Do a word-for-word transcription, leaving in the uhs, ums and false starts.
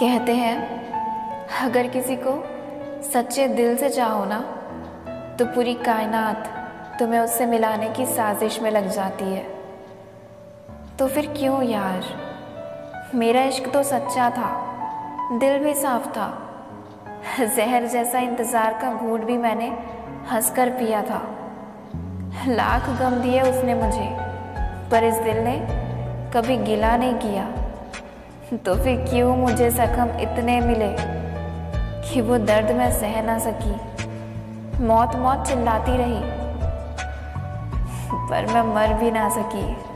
कहते हैं अगर किसी को सच्चे दिल से चाहो ना तो पूरी कायनात तुम्हें उससे मिलाने की साजिश में लग जाती है। तो फिर क्यों यार, मेरा इश्क तो सच्चा था, दिल भी साफ था, जहर जैसा इंतज़ार का घूंट भी मैंने हंसकर पिया था। लाख गम दिए उसने मुझे, पर इस दिल ने कभी गिला नहीं किया। तो फिर क्यों मुझे जख्म इतने मिले कि वो दर्द मैं सह ना सकी। मौत मौत चिल्लाती रही पर मैं मर भी ना सकी।